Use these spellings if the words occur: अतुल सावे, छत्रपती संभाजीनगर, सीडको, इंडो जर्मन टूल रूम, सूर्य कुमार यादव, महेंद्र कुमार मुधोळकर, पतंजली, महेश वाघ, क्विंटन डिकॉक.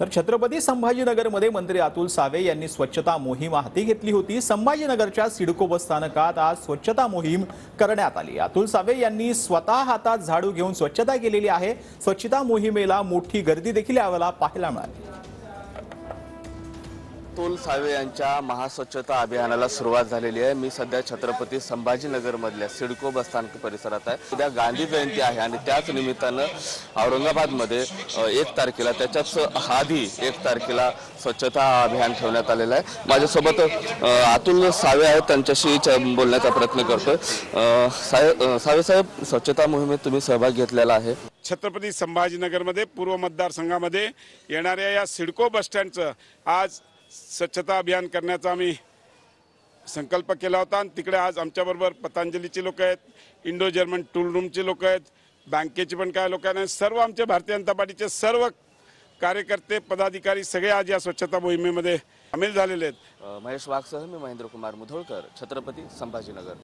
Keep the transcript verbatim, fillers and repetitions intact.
तर छत्रपती संभाजीनगर मध्ये मंत्री अतुल सावे यांनी स्वच्छता मोहीम हाती घेतली होती। संभाजीनगरच्या सीडको बस स्थानकात आज स्वच्छता मोहीम करण्यात आली। अतुल सावे यांनी स्वतः हातात झाडू घेऊन स्वच्छता केलेली आहे। स्वच्छता मोहिमेला मोठी गर्दी देखील यावेळी पाहायला मिळाली। अतुल सावे यांच्या महास्वच्छता अभियानाला सुरुवात झालेली आहे। मी सध्या छत्रपती संभाजीनगर मधल्या सीडको बस स्थानक परिसरात आहे। उद्या गांधी जयंती आहे आणि त्याच निमित्ताने औरंगाबादमध्ये एक तारखेला त्याच्याच आधी एक तारखेला स्वच्छता अभियान ठेवण्यात आलेलं आहे। माझ्यासोबत अतुल सावे आहेत, त्यांच्याशी बोलण्याचा प्रयत्न करतोय। सावे साहेब, स्वच्छता मोहिमेत तुम्ही सहभाग घेतलेला आहे। छत्रपती संभाजीनगर मध्ये पूर्व मतदारसंघामध्ये येणाऱ्या या सीडको बस स्टँडचं आज स्वच्छता अभियान करण्याचा आम्ही संकल्प केला होता। तिकडे आज आमच्याबरोबर पतंजलीचे लोक आहेत, इंडो जर्मन टूल रूमचे लोक आहेत, बँकेचे पण काय लोक आहेत, सर्व आमचे भारतीय जनता पार्टीचे सर्व कार्यकर्ते पदाधिकारी सगळे आज या स्वच्छता मोहिमेमध्ये सामील झालेले आहेत। महेश वाघसह मी महेंद्र कुमार मुधोळकर, छत्रपती संभाजीनगर।